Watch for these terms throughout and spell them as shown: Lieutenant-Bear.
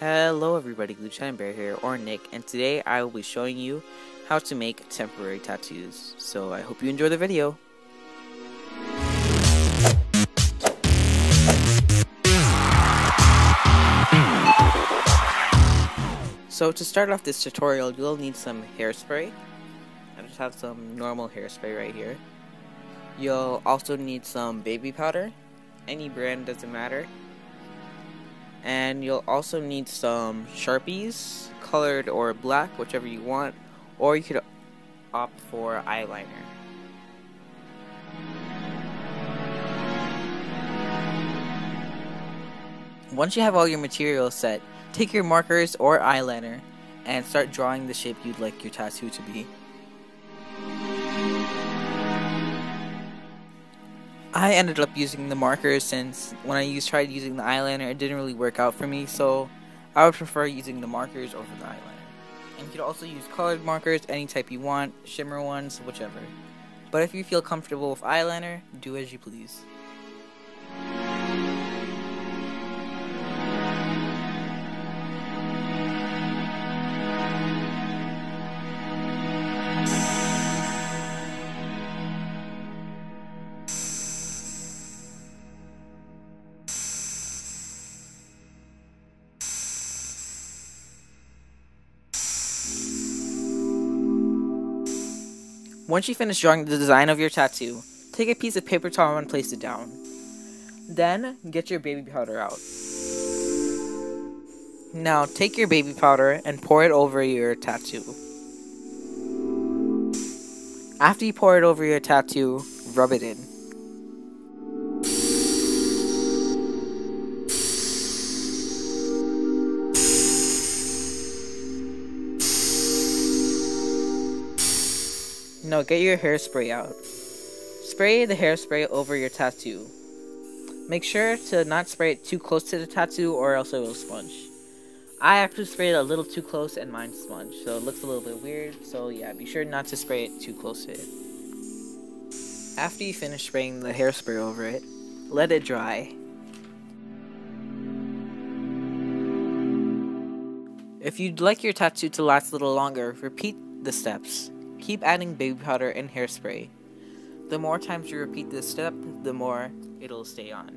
Hello everybody, Lieutenant-Bear here, or Nick, and today I will be showing you how to make temporary tattoos. So I hope you enjoy the video. So to start off this tutorial, you'll need some hairspray. I just have some normal hairspray right here. You'll also need some baby powder, any brand doesn't matter. And you'll also need some Sharpies, colored or black, whichever you want, or you could opt for eyeliner. Once you have all your materials set, take your markers or eyeliner and start drawing the shape you'd like your tattoo to be. I ended up using the markers since when I tried using the eyeliner, it didn't really work out for me, so I would prefer using the markers over the eyeliner. And you could also use colored markers, any type you want, shimmer ones, whichever. But if you feel comfortable with eyeliner, do as you please. Once you finish drawing the design of your tattoo, take a piece of paper towel and place it down. Then, get your baby powder out. Now, take your baby powder and pour it over your tattoo. After you pour it over your tattoo, rub it in. Now get your hairspray out. Spray the hairspray over your tattoo. Make sure to not spray it too close to the tattoo or else it will sponge. I actually sprayed it a little too close and mine sponged, so it looks a little bit weird, so yeah, be sure not to spray it too close to it. After you finish spraying the hairspray over it, let it dry. If you'd like your tattoo to last a little longer, repeat the steps. Keep adding baby powder and hairspray. The more times you repeat this step, the more it'll stay on.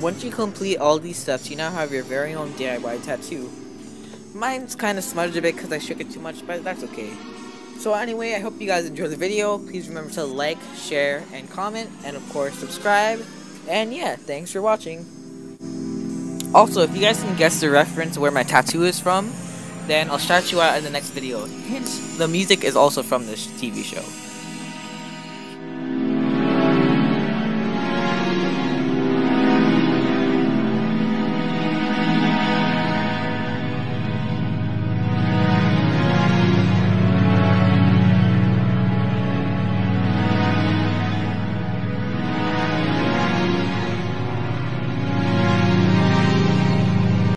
Once you complete all these steps, you now have your very own DIY tattoo. Mine's kind of smudged a bit because I shook it too much, but that's okay. So anyway, I hope you guys enjoyed the video. Please remember to like, share, and comment, and of course subscribe. And yeah, thanks for watching. Also, if you guys can guess the reference where my tattoo is from, then I'll shout you out in the next video. Hint, the music is also from this TV show.